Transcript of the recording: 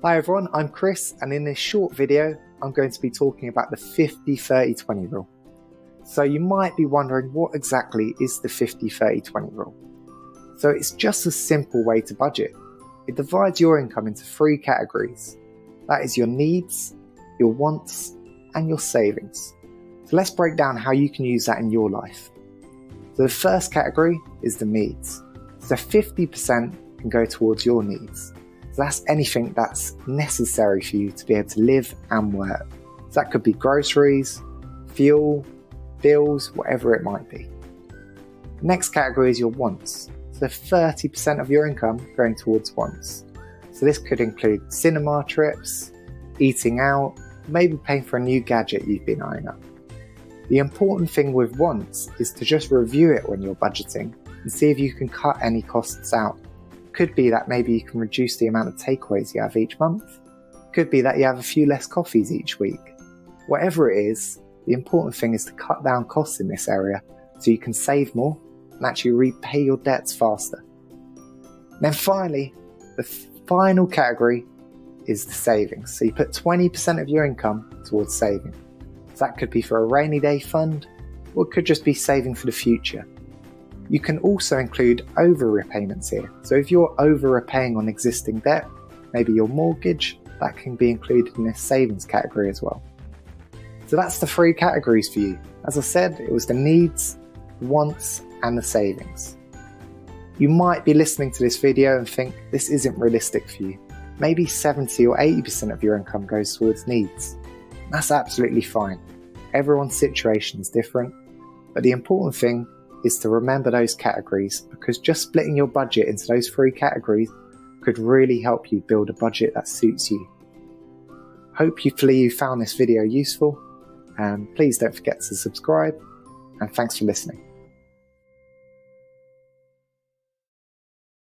Hi everyone, I'm Chris, and in this short video I'm going to be talking about the 50-30-20 rule. So you might be wondering, what exactly is the 50-30-20 rule? So it's just a simple way to budget. It divides your income into three categories. That is your needs, your wants, and your savings. So let's break down how you can use that in your life. So the first category is the needs. So 50% can go towards your needs. So that's anything that's necessary for you to be able to live and work. So that could be groceries, fuel, bills, whatever it might be. Next category is your wants. So 30% of your income going towards wants. So this could include cinema trips, eating out, maybe paying for a new gadget you've been eyeing up. The important thing with wants is to just review it when you're budgeting and see if you can cut any costs out. Could be that maybe you can reduce the amount of takeaways you have each month. Could be that you have a few less coffees each week. Whatever it is, the important thing is to cut down costs in this area so you can save more and actually repay your debts faster. And then finally, the final category is the savings. So you put 20% of your income towards saving. So that could be for a rainy day fund, or it could just be saving for the future. You can also include over-repayments here. So if you're over-repaying on existing debt, maybe your mortgage, that can be included in this savings category as well. So that's the three categories for you. As I said, it was the needs, the wants, and the savings. You might be listening to this video and think this isn't realistic for you. Maybe 70 or 80% of your income goes towards needs. That's absolutely fine. Everyone's situation is different, but the important thing is to remember those categories, because just splitting your budget into those three categories could really help you build a budget that suits you. Hopefully you found this video useful, and please don't forget to subscribe, and thanks for listening.